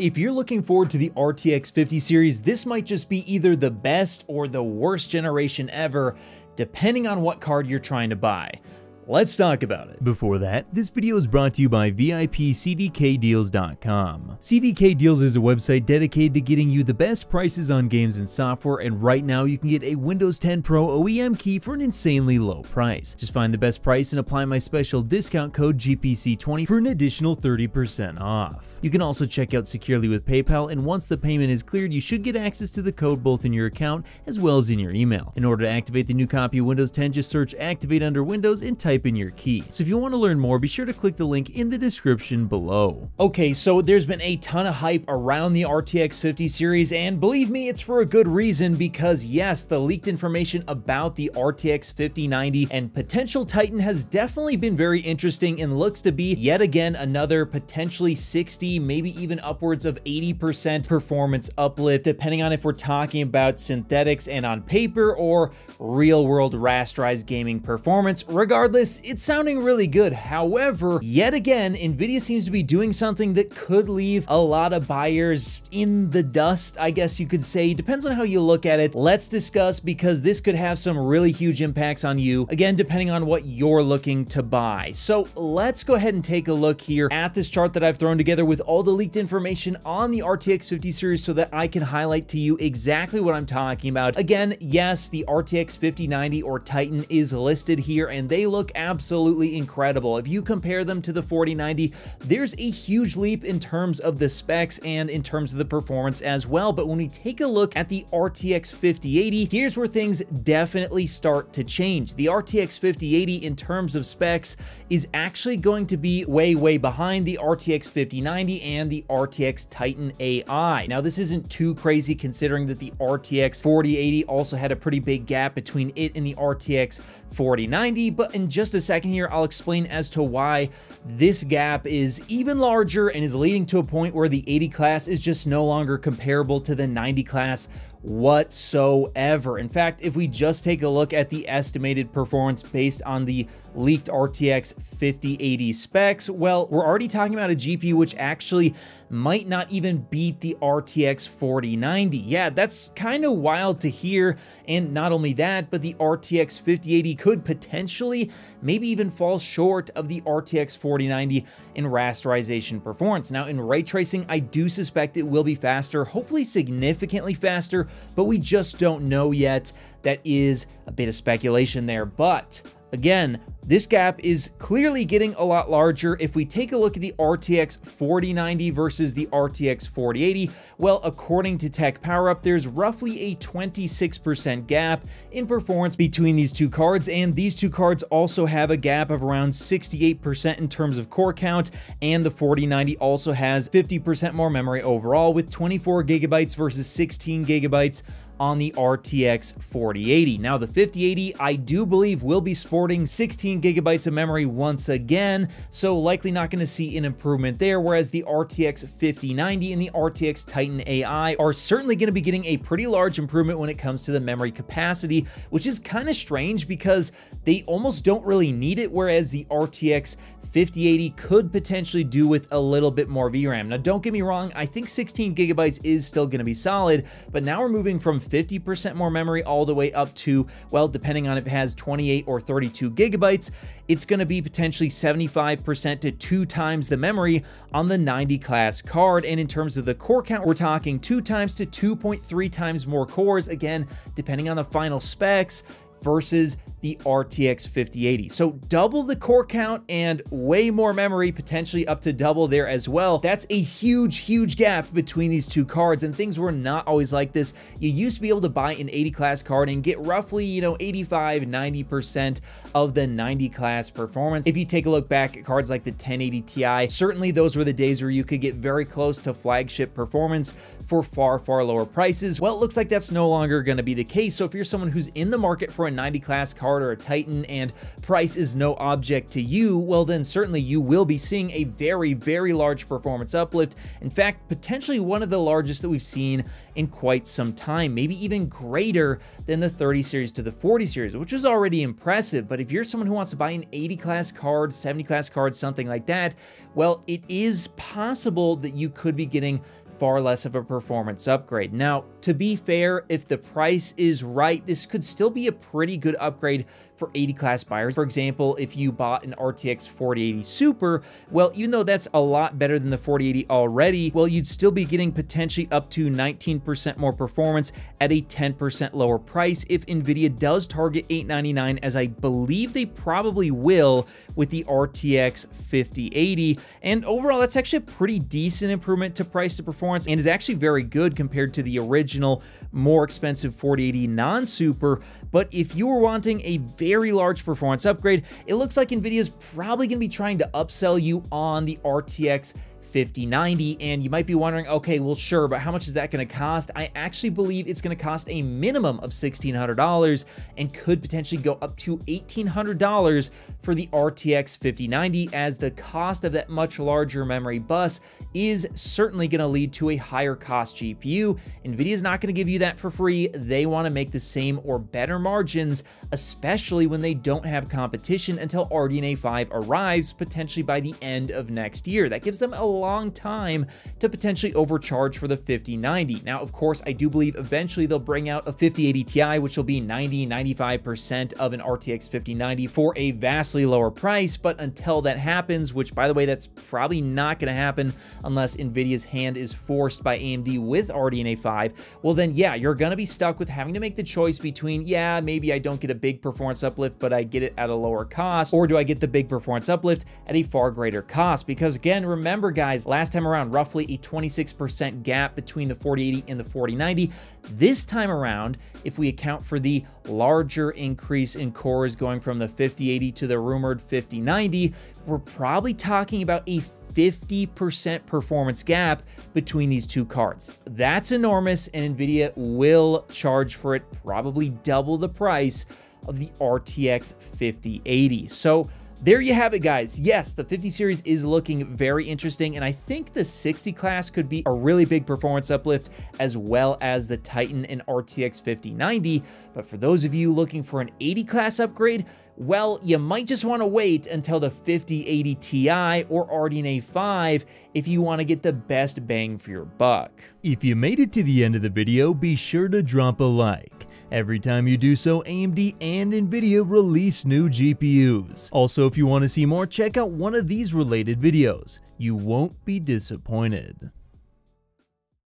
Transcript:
If you're looking forward to the RTX 50 series, this might just be either the best or the worst generation ever, depending on what card you're trying to buy. Let's talk about it. Before that, this video is brought to you by VIPCDKDeals.com. CDK Deals is a website dedicated to getting you the best prices on games and software, and right now you can get a Windows 10 Pro OEM key for an insanely low price. Just find the best price and apply my special discount code GPC20 for an additional 30% off. You can also check out securely with PayPal, and once the payment is cleared, you should get access to the code both in your account as well as in your email. In order to activate the new copy of Windows 10, just search Activate under Windows and type in your key. So if you want to learn more, be sure to click the link in the description below. Okay, so there's been a ton of hype around the RTX 50 series, and believe me, it's for a good reason, because yes, the leaked information about the RTX 5090 and potential Titan has definitely been very interesting and looks to be yet again another potentially 60, maybe even upwards of 80% performance uplift, depending on if we're talking about synthetics and on paper or real-world rasterized gaming performance. Regardless, it's sounding really good. However, yet again, NVIDIA seems to be doing something that could leave a lot of buyers in the dust, I guess you could say. Depends on how you look at it. Let's discuss, because this could have some really huge impacts on you, again, depending on what you're looking to buy. So let's go ahead and take a look here at this chart that I've thrown together with all the leaked information on the RTX 50 series so that I can highlight to you exactly what I'm talking about. Again, yes, the RTX 5090 or Titan is listed here, and they look absolutely incredible. If you compare them to the 4090, there's a huge leap in terms of the specs and in terms of the performance as well. But when we take a look at the RTX 5080, here's where things definitely start to change. The RTX 5080 in terms of specs is actually going to be way, way behind the RTX 5090 and the RTX Titan AI. Now, this isn't too crazy considering that the RTX 4080 also had a pretty big gap between it and the RTX 4090, but in just a second here, I'll explain as to why this gap is even larger and is leading to a point where the 80 class is just no longer comparable to the 90 class whatsoever. In fact, if we just take a look at the estimated performance based on the leaked RTX 5080 specs, well, we're already talking about a GPU which actually might not even beat the RTX 4090. Yeah, that's kind of wild to hear. And not only that, but the RTX 5080 could potentially maybe even fall short of the RTX 4090 in rasterization performance. Now, in ray tracing, I do suspect it will be faster, hopefully significantly faster, but we just don't know yet. That is a bit of speculation there. But again, this gap is clearly getting a lot larger. If we take a look at the RTX 4090 versus the RTX 4080, well, according to Tech Power Up, there's roughly a 26% gap in performance between these two cards, and these two cards also have a gap of around 68% in terms of core count, and the 4090 also has 50% more memory overall, with 24 gigabytes versus 16 gigabytes on the RTX 4080. Now, the 5080, I do believe, will be sporting 16 gigabytes of memory once again, so likely not gonna see an improvement there, whereas the RTX 5090 and the RTX Titan AI are certainly gonna be getting a pretty large improvement when it comes to the memory capacity, which is kind of strange because they almost don't really need it, whereas the RTX 5080 could potentially do with a little bit more VRAM. Now, don't get me wrong, I think 16 gigabytes is still gonna be solid, but now we're moving from 50% more memory all the way up to, well, depending on if it has 28 or 32 gigabytes, it's going to be potentially 75% to 2 times the memory on the 90 class card. And in terms of the core count, we're talking 2 times to 2.3 times more cores, again, depending on the final specs, versus the RTX 5080. So double the core count and way more memory, potentially up to double there as well. That's a huge, huge gap between these two cards, and things were not always like this. You used to be able to buy an 80 class card and get roughly, you know, 85, 90% of the 90 class performance. If you take a look back at cards like the 1080 Ti, certainly those were the days where you could get very close to flagship performance for far, far lower prices. Well, it looks like that's no longer gonna be the case. So if you're someone who's in the market for a 90 class card or a Titan and price is no object to you, well, then certainly you will be seeing a very, very large performance uplift. In fact, potentially one of the largest that we've seen in quite some time, maybe even greater than the 30 series to the 40 series, which is already impressive. But if you're someone who wants to buy an 80 class card, 70 class card, something like that, well, it is possible that you could be getting far less of a performance upgrade. Now, to be fair, if the price is right, this could still be a pretty good upgrade for 80 class buyers. For example, if you bought an RTX 4080 Super, well, even though that's a lot better than the 4080 already, well, you'd still be getting potentially up to 19% more performance at a 10% lower price if NVIDIA does target 899, as I believe they probably will with the RTX 5080. And overall, that's actually a pretty decent improvement to price to performance and is actually very good compared to the original, more expensive 4080 non-Super. But if you were wanting a very large performance upgrade, it looks like NVIDIA's probably gonna be trying to upsell you on the RTX 5090, and you might be wondering, okay, well, sure, but how much is that gonna cost? I actually believe it's gonna cost a minimum of $1,600 and could potentially go up to $1,800 for the RTX 5090, as the cost of that much larger memory bus is certainly gonna lead to a higher cost GPU. NVIDIA's not gonna give you that for free. They wanna make the same or better margins, especially when they don't have competition until RDNA 5 arrives, potentially by the end of next year. That gives them a long time to potentially overcharge for the 5090. Now, of course, I do believe eventually they'll bring out a 5080 Ti, which will be 90-95% of an RTX 5090 for a vastly lower price. But until that happens, which, by the way, that's probably not going to happen unless NVIDIA's hand is forced by AMD with RDNA 5, well, then, yeah, you're going to be stuck with having to make the choice between, yeah, maybe I don't get a big performance uplift, but I get it at a lower cost, or do I get the big performance uplift at a far greater cost? Because, again, remember, guys, last time around, roughly a 26% gap between the 4080 and the 4090. This time around, if we account for the larger increase in cores going from the 5080 to the rumored 5090, we're probably talking about a 50% performance gap between these two cards. That's enormous, and NVIDIA will charge for it probably double the price of the RTX 5080. So there you have it, guys. Yes, the 50 series is looking very interesting, and I think the 60 class could be a really big performance uplift, as well as the Titan and RTX 5090. But for those of you looking for an 80 class upgrade, well, you might just want to wait until the 5080 Ti or RDNA 5 if you want to get the best bang for your buck. If you made it to the end of the video, be sure to drop a like. Every time you do so, AMD and NVIDIA release new GPUs. Also, if you want to see more, check out one of these related videos. You won't be disappointed.